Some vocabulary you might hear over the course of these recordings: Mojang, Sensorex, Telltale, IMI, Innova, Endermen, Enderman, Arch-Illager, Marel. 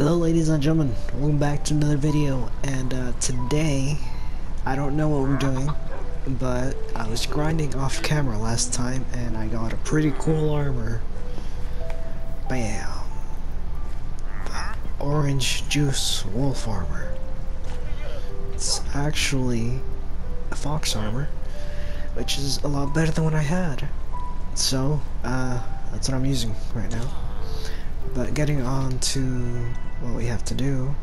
Hello ladies and gentlemen, welcome back to another video, and today I don't know what we're doing, but I was grinding off camera last time and I got a pretty cool armor. Bam! Orange juice wolf armor. It's actually a fox armor, which is a lot better than what I had, so that's what I'm using right now. But getting on to what we have to do,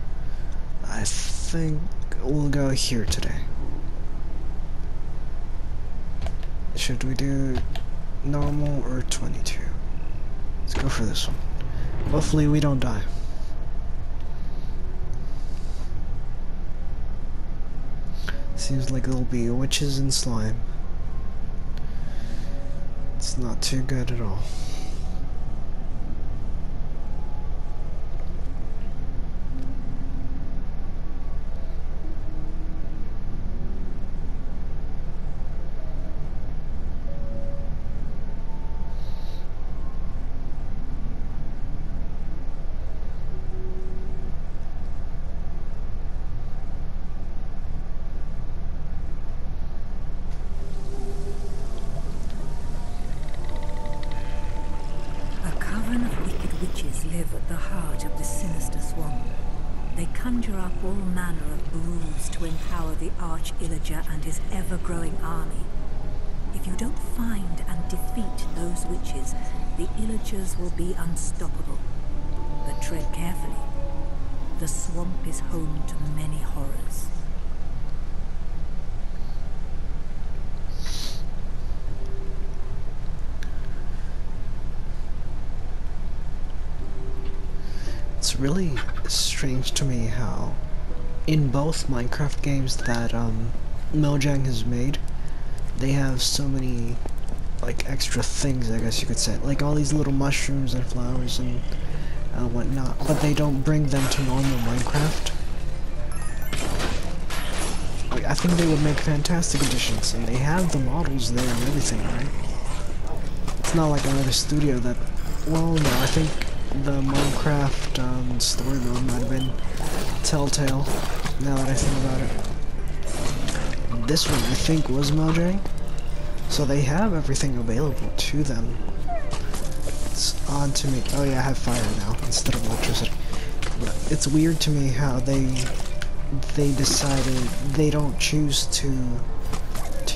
I think we'll go here today. Should we do normal or 22? Let's go for this one. Hopefully we don't die. Seems like there'll be witches and slime. It's not too good at all. Live at the heart of the sinister swamp. They conjure up all manner of brews to empower the Arch-Illager and his ever-growing army. If you don't find and defeat those witches, the Illagers will be unstoppable. But tread carefully. The swamp is home to many horrors. It's really strange to me how in both Minecraft games that Mojang has made, they have so many like extra things, I guess you could say, like all these little mushrooms and flowers and whatnot, but they don't bring them to normal Minecraft. Like, I think they would make fantastic additions, and they have the models there and everything, right? It's not like another studio that, well, no, I think the Minecraft story mode might have been Telltale, now that I think about it. This one I think was Mojang, so they have everything available to them. It's odd to me. Oh yeah, I have fire now instead of electricity. But it's weird to me how they decided they don't choose to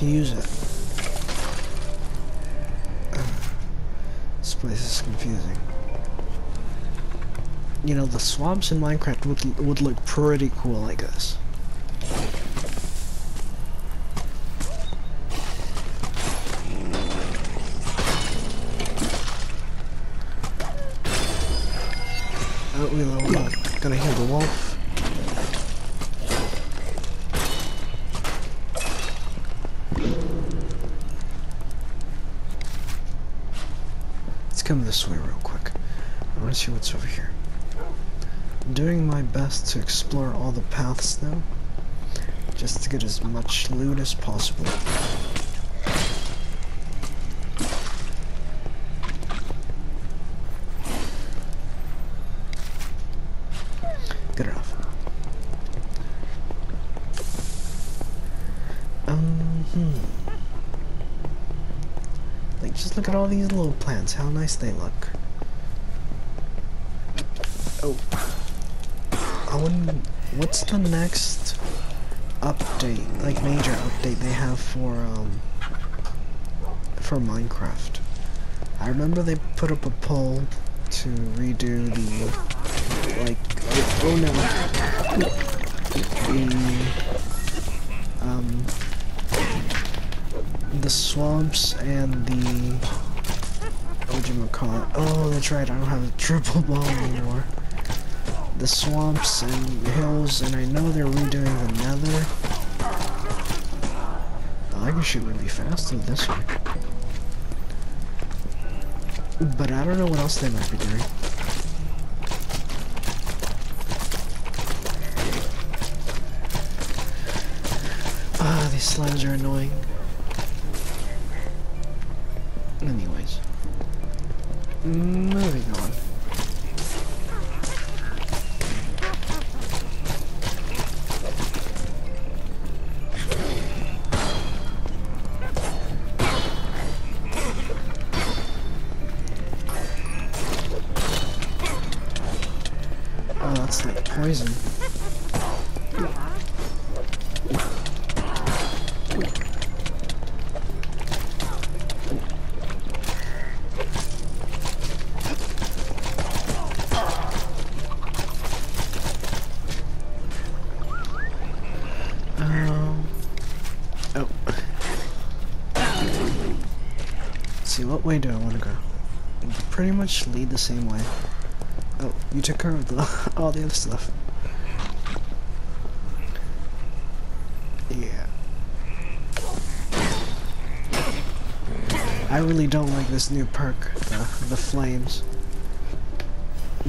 use it. This place is confusing. You know, the swamps in Minecraft would look pretty cool, I guess. Oh, we leveled up. Gonna heal the wolf. Let's come this way real quick. I wanna see what's over here. I'm doing my best to explore all the paths now, just to get as much loot as possible. Good enough. Like, just look at all these little plants, how nice they look. Oh. What's the next update, like major update they have for Minecraft? I remember they put up a poll to redo the, like, oh no, the swamps and the, whatchamacallit, oh that's right, I don't have a triple ball anymore. The swamps and hills, and I know they're redoing the nether. Oh, I can shoot really fast with this one. But I don't know what else they might be doing. Ah, these slimes are annoying. Anyways. Moving on. Oh, that's that poison. Oh. Let's see, what way do I want to go? Pretty much lead the same way. Oh, you took care of all the other stuff. Yeah. I really don't like this new perk, the flames.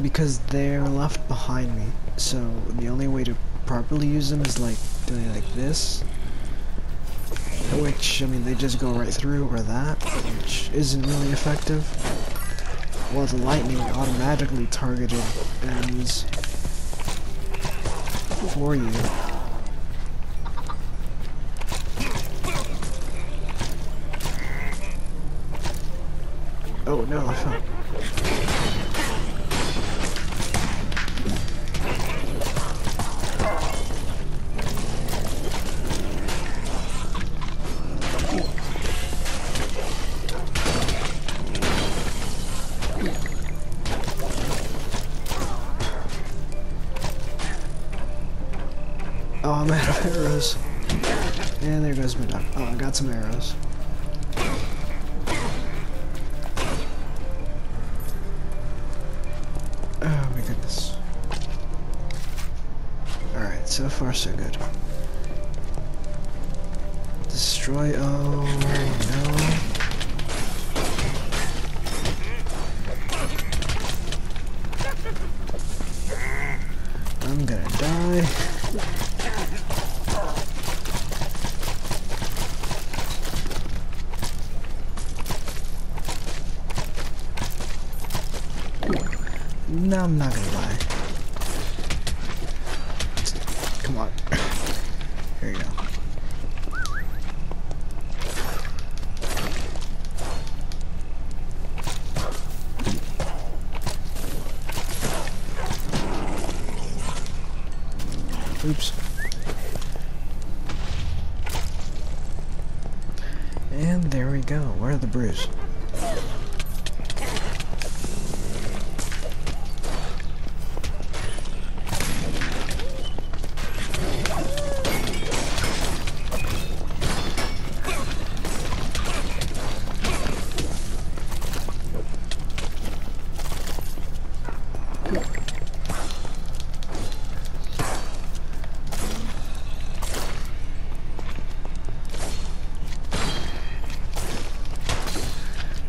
Because they're left behind me. So the only way to properly use them is like doing it like this. Which, I mean, they just go right through, or that, which isn't really effective. Well, the lightning automatically targeted enemies for you. Oh no, I fell. Oh, I'm out of arrows. And there goes my duck. Oh, I got some arrows. Oh my goodness. Alright, so far so good. Destroy, oh no. I'm gonna die. No, I'm not gonna die. Come on. Here you go. Oops. And there we go. Where are the brews?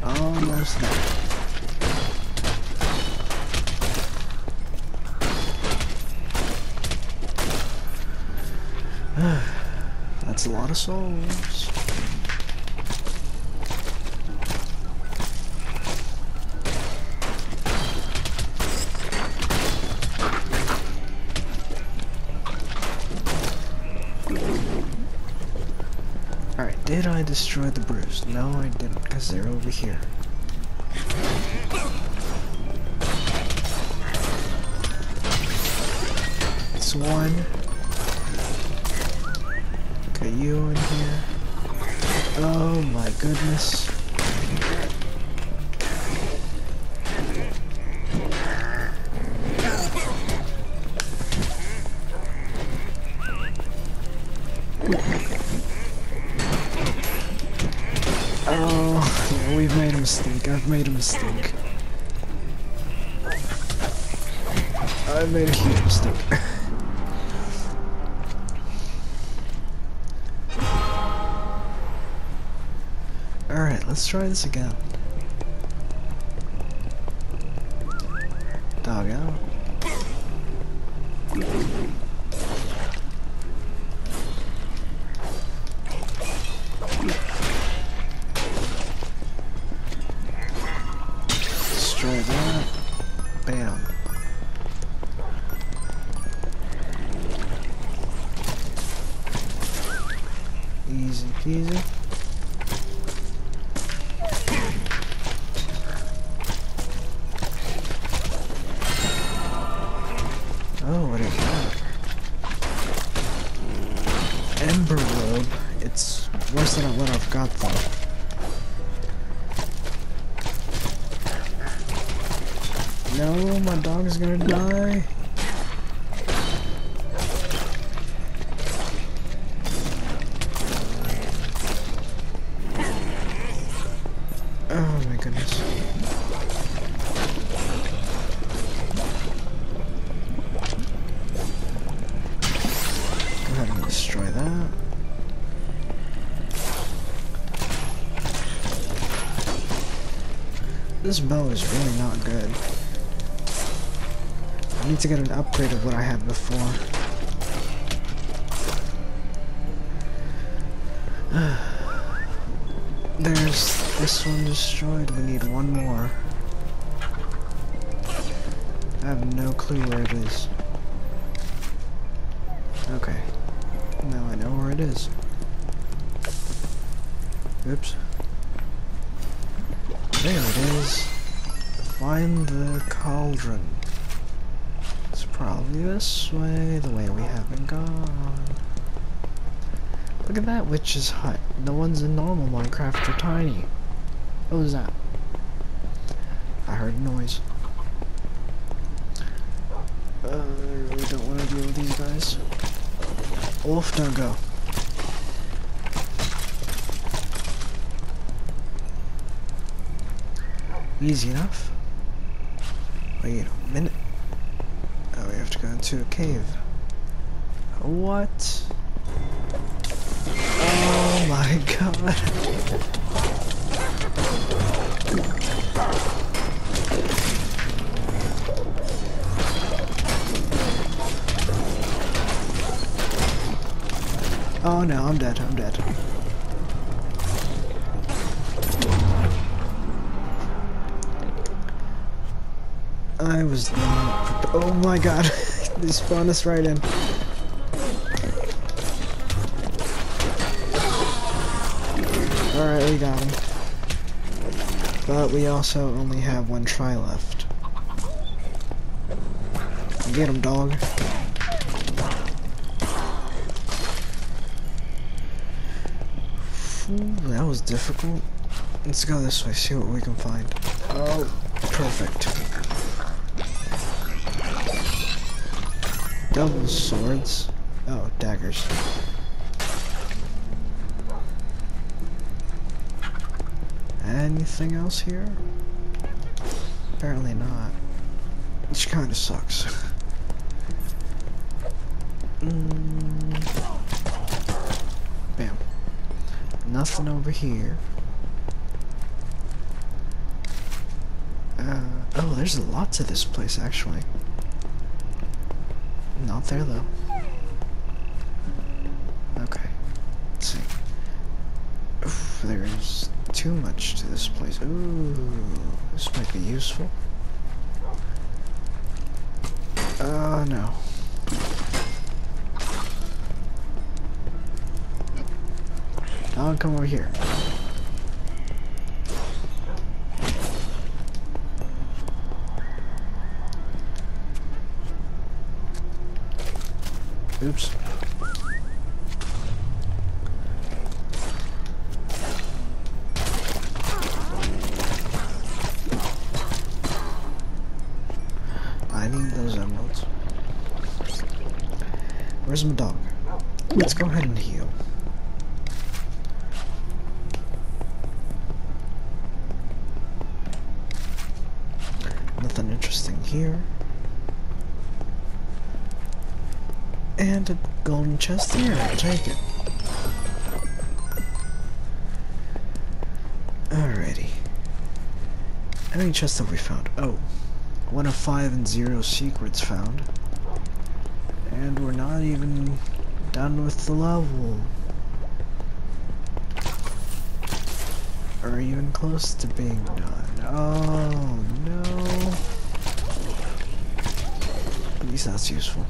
Almost there. That's a lot of souls. Alright, did I destroy the brews? No, I didn't, because they're over here. It's one. Okay, you in here. Oh my goodness. Oh, yeah, we've made a mistake. I've made a mistake. I've made a huge mistake. Alright, let's try this again. Dog out. Destroy that. Bam. Easy peasy. worse than what I've got though. No, my dog is gonna die. Oh my goodness. Go ahead and destroy that. This bow is really not good. I need to get an upgrade of what I had before. There's this one destroyed. We need one more. I have no clue where it is. Okay. Now I know where it is. Oops. There it is. Find the cauldron. Probably this way, the way we haven't gone. Look at that witch's hut. The ones in normal Minecraft are tiny. What was that? I heard noise. I really don't want to deal with these guys. Wolf, don't go. Easy enough. Wait a minute. We have to go into a cave. What? Oh my god. Oh no, I'm dead, I'm dead. I was not prepared. Oh my god, they spawned us right in. Alright, we got him. But we also only have one try left. Get him, dog. Ooh, that was difficult. Let's go this way, see what we can find. Oh, perfect. Double swords. Oh, daggers. Anything else here? Apparently not. Which kind of sucks. Bam. Nothing over here. Oh, there's lots of this place actually. Not there though. Okay. Let's see. Oof, there's too much to this place. Ooh, this might be useful. Oh no. I'll come over here. Oops. I need those emeralds. Where's my dog? Let's go ahead and heal. Nothing interesting here. And a golden chest there, I'll take it. Alrighty. How many chests have we found? Oh. 1 of 5 and 0 secrets found. And we're not even done with the level. Or even close to being done. Oh no. At least that's useful.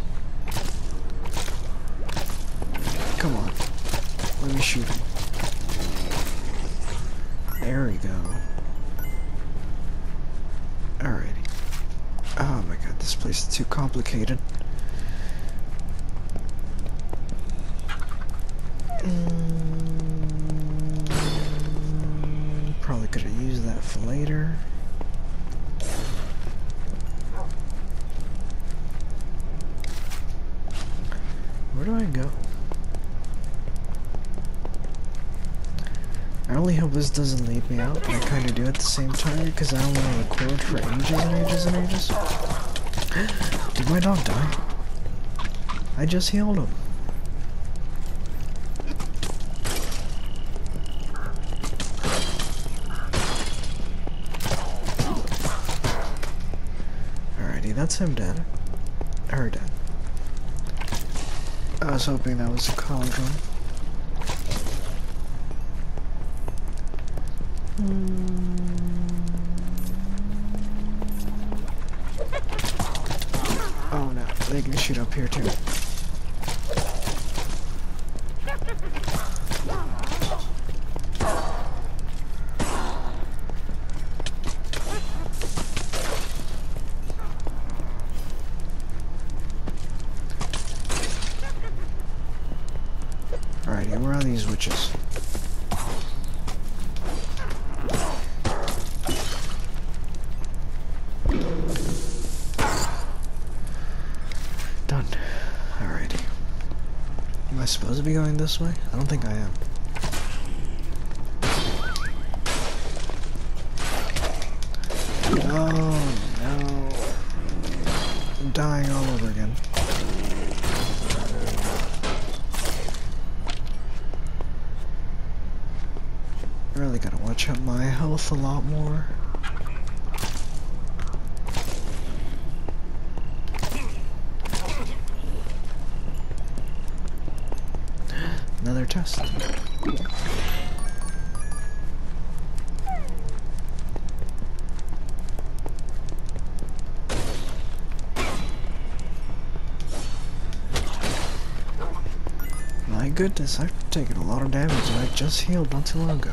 Come on, let me shoot him. There we go. Alrighty. Oh my god, this place is too complicated. Where do I go? I really hope this doesn't leave me out, but I kind of do at the same time because I don't want to record for ages and ages and ages. Did my dog die? I just healed him. Alrighty, that's him dead. Her dead. I was hoping that was a college one. Oh no, they can shoot up here too. Alrighty, where are these witches? Am I supposed to be going this way? I don't think I am. Oh no. I'm dying all over again. I really gotta watch out my health a lot more. Another test. My goodness, I've taken a lot of damage and I just healed not too long ago.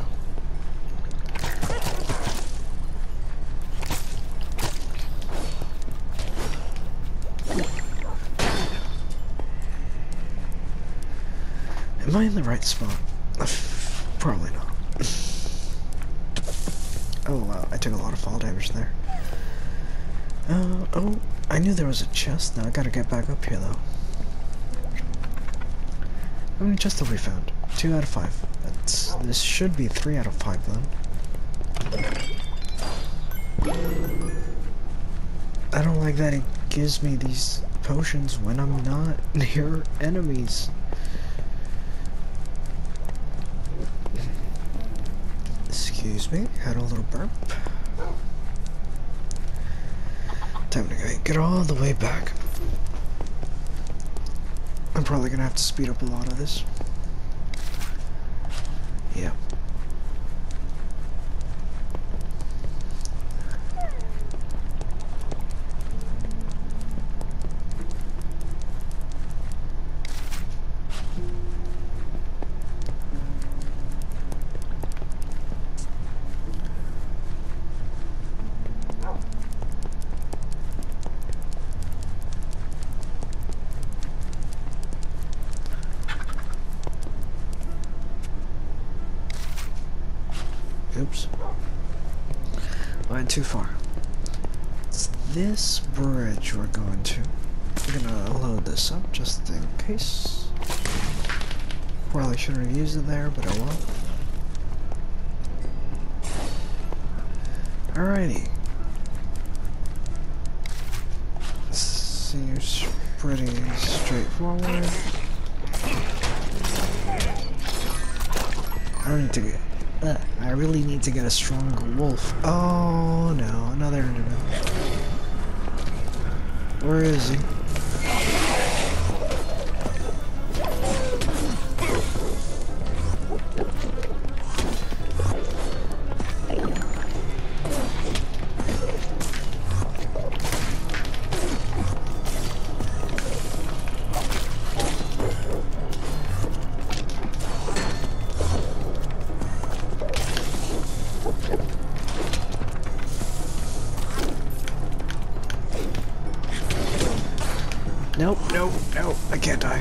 Am I in the right spot? Probably not. Oh wow, I took a lot of fall damage there. Oh, I knew there was a chest. Now I gotta get back up here though. How many chests have we found? 2 out of 5. This should be 3 out of 5 then. I don't like that it gives me these potions when I'm not near enemies. Excuse me, had a little burp. Time to get all the way back. I'm probably gonna have to speed up a lot of this. Yeah. Oops. I went too far. It's this bridge we're going to. We're gonna load this up just in case. Probably should have used it there, but I won't. Alrighty. Seems pretty straightforward. I don't need to get. I really need to get a strong wolf. Oh no, another enderman. Where is he? Nope, nope, nope, I can't die.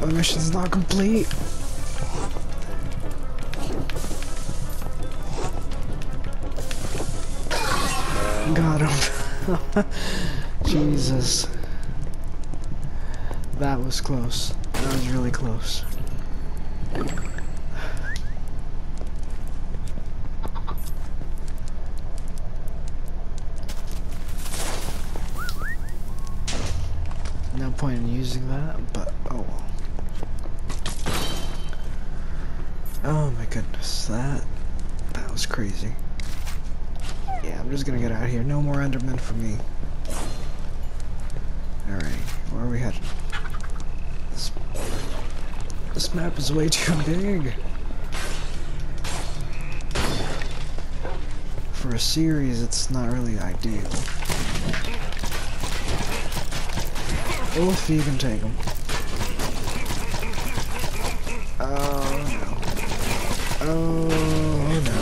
My mission's not complete. God, Jesus. That was close. That was really close. No point in using that, but oh well. Oh my goodness, that was crazy. Yeah, I'm just gonna get out of here. No more Endermen for me. Alright, where are we headed? This map is way too big for a series. It's not really ideal. We'll see if you can take them. Oh no! Oh no!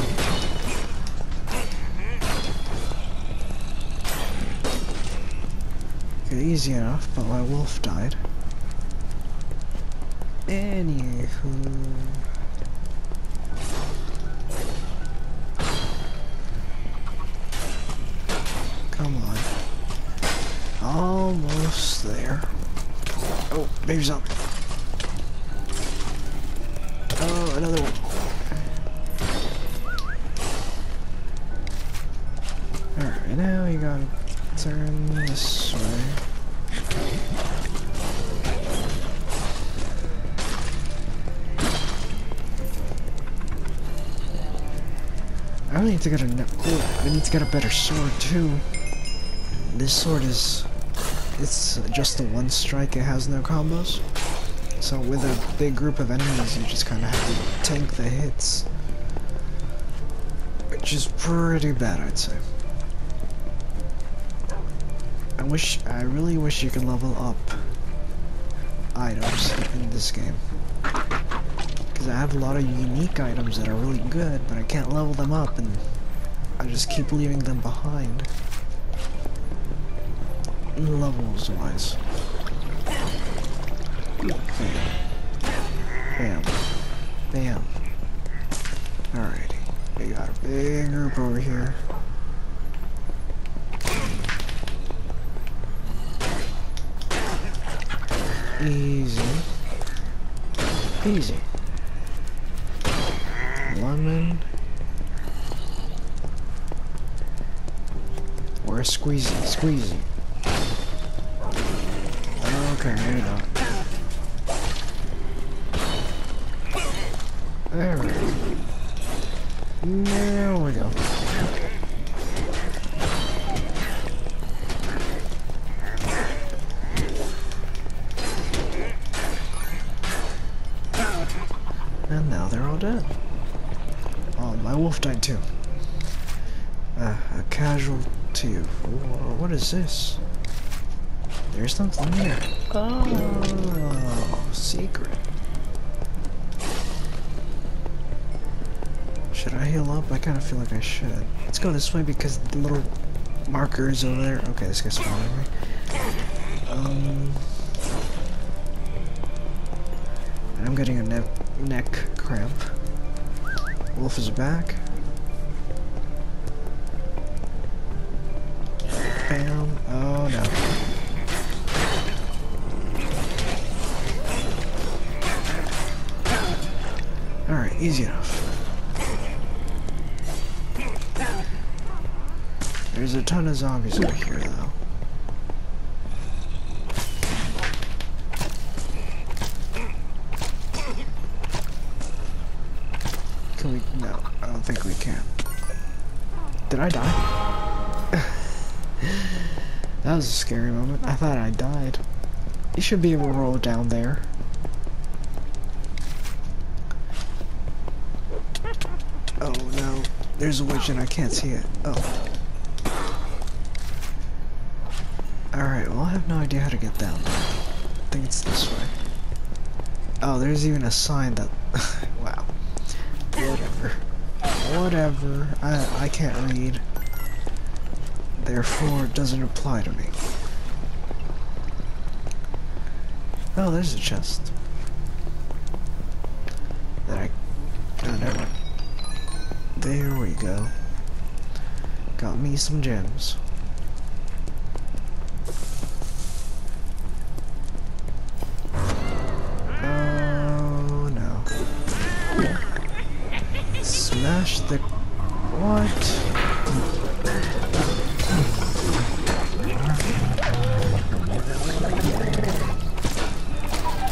Okay, easy enough. But my wolf died. Anywho, come on, almost there. Oh, baby's up. Oh, another one. All right, now you gotta turn this way. I need to get a better sword too. This sword it's just the one strike. It has no combos. So with a big group of enemies, you just kind of have to tank the hits, which is pretty bad, I'd say. I really wish you could level up items in this game. I have a lot of unique items that are really good, but I can't level them up, and I just keep leaving them behind. Levels wise. Bam. Bam. Bam. Alrighty. We got a big group over here. Easy. Easy. Lemon. Or squeezy, squeezy. Okay, maybe not. There we go. There we go. And now they're all dead. Oh, my wolf died too. A casualty. Whoa, what is this? There's something there. Oh, secret. Should I heal up? I kind of feel like I should. Let's go this way because the little marker is over there. Okay, this guy's following me. I'm getting a neck cramp. Wolf is back. Bam. Oh no. Alright, easy enough. There's a ton of zombies over here though. No, I don't think we can. Did I die? That was a scary moment. I thought I died. You should be able to roll down there. Oh no. There's a witch and I can't see it. Oh. Alright, well I have no idea how to get down there. I think it's this way. Oh, there's even a sign that... Wow. Whatever. I can't read. Therefore, it doesn't apply to me. Oh, there's a chest. Oh, never mind. There we go. Got me some gems.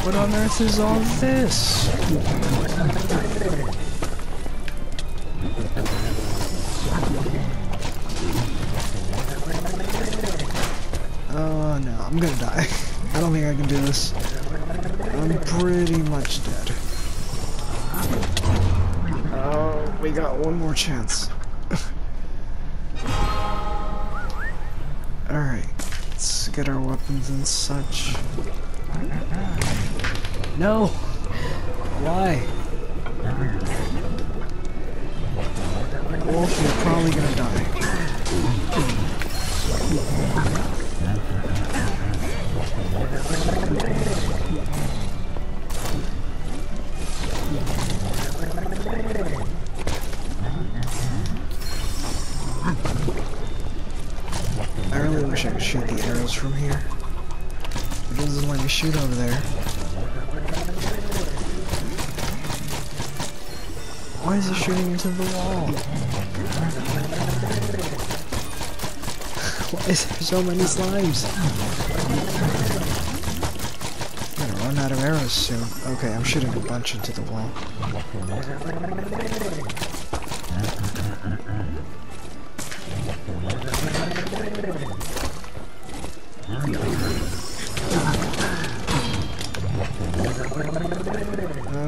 What on earth is all this? Oh no, I'm gonna die. I don't think I can do this. I'm pretty much dead. Oh, we got one more chance. Alright, let's get our weapons and such. No! Why? Wolf, you're probably gonna die. I really wish I could shoot the arrows from here. It doesn't let me shoot over there. Why is it shooting into the wall? Why is there so many slimes? I'm gonna run out of arrows soon. Okay, I'm shooting a bunch into the wall.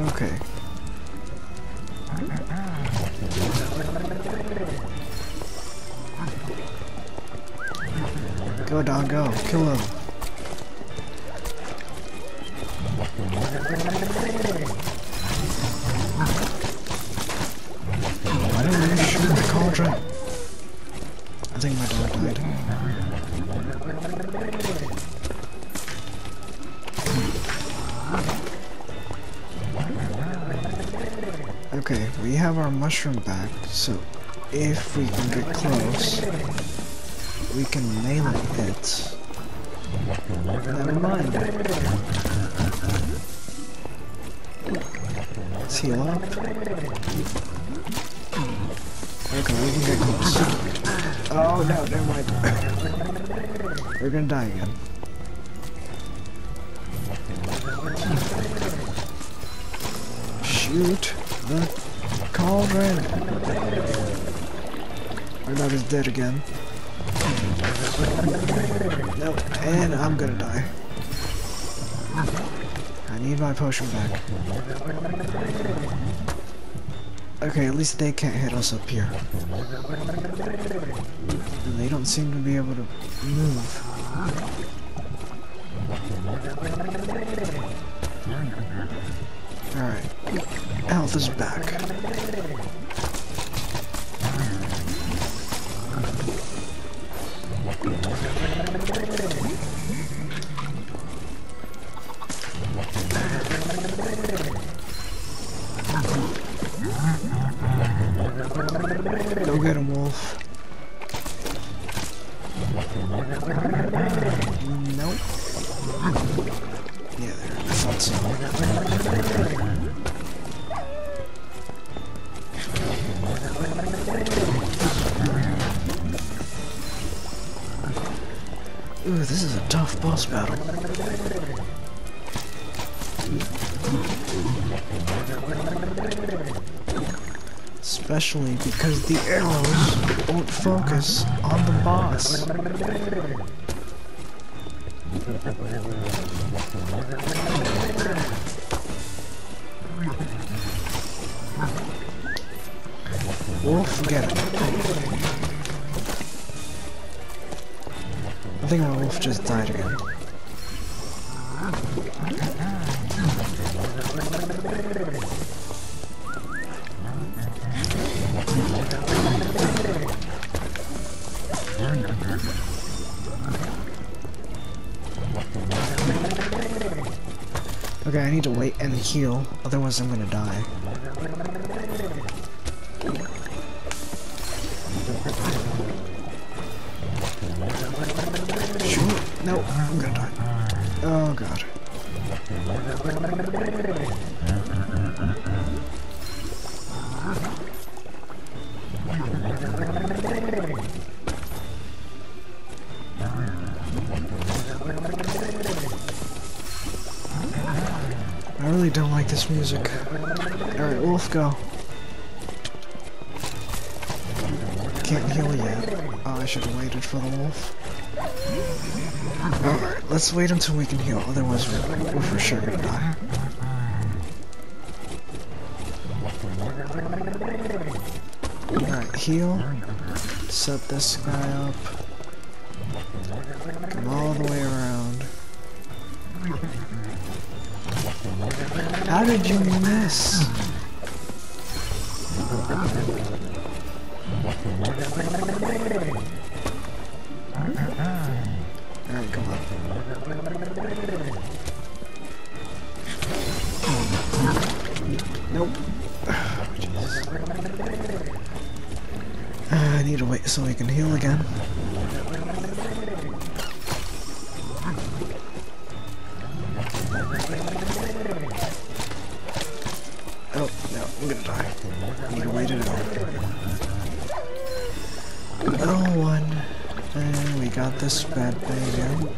Okay. Go, dog, go. Kill him. Why didn't you shoot the cauldron? I think my dog died. Okay, we have our mushroom back, so if we can get close, we can melee it. Never mind. Let's heal up. Okay, we can get close. Oh no, never mind. We're gonna die again. Shoot the cauldron. My dog is dead again. Nope, and I'm gonna die. I need my potion back. Okay, at least they can't hit us up here. And they don't seem to be able to move. Alright, health is back. Go get him, Wolf. Nope. Yeah, there. I thought so. Ooh, this is a tough boss battle. Especially because the arrows won't focus on the boss. We'll forget it. I think my wolf just died again. Okay, I need to wait and heal, otherwise I'm gonna die. Shoot! No, I'm gonna die. Oh god. this music. Alright, well, let's go. Can't heal yet. Oh, I should have waited for the wolf. Alright, let's wait until we can heal, otherwise we're for sure gonna die. Alright, heal. Set this guy up. Come all the way around. How did you miss? Alright, come on. Nope. I need to wait so I can heal again. Oh, no, I'm gonna die. I need to wait it out. Oh, one. And we got this bad thing down.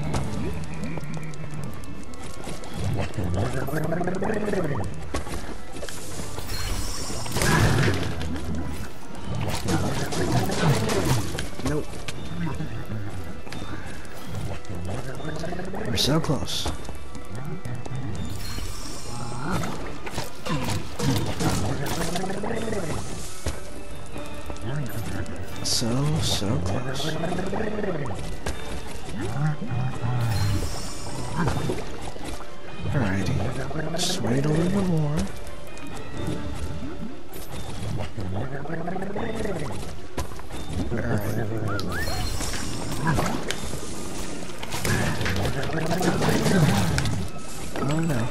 Nope. We're so close. So close. Alrighty. Just wait a little bit more. Alright. Oh no.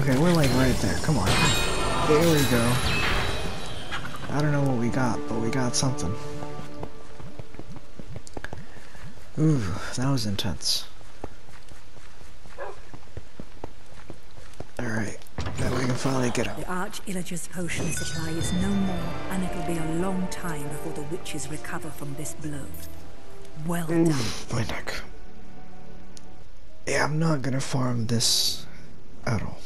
Okay, we're like right there. Come on. There we go. I don't know what we got, but we got something. Ooh, that was intense. Alright, now we can finally get out. The Arch-Illager's potion supply is no more, and it'll be a long time before the witches recover from this blow. Well done. Oof, my neck. Yeah, I'm not gonna farm this at all.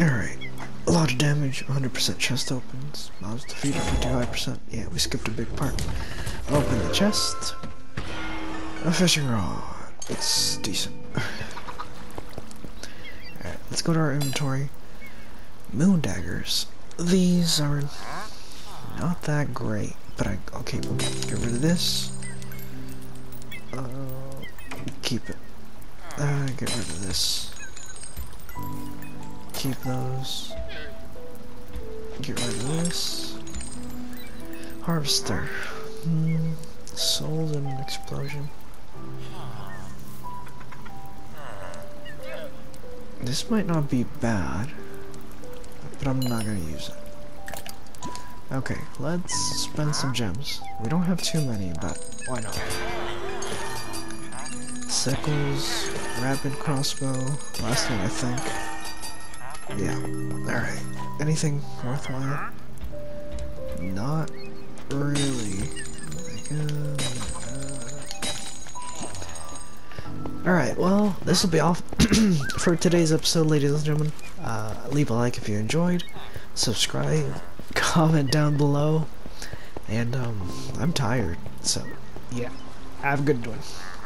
Alright, a lot of damage, 100% chest opens, mobs defeated 55%, yeah, we skipped a big part. Open the chest, a fishing rod, it's decent. Alright, let's go to our inventory. Moon daggers, these are not that great, but okay, we'll get rid of this, keep it, get rid of this. Keep those. Get rid of this. Harvester. Sold in an explosion. This might not be bad, but I'm not gonna use it. Okay, let's spend some gems. We don't have too many, but why not? Sickles, rapid crossbow. Last one, I think. Yeah, alright. Anything worthwhile? Not really. Alright, well, this will be all for today's episode, ladies and gentlemen. Leave a like if you enjoyed, subscribe, comment down below, and I'm tired, so yeah, have a good one.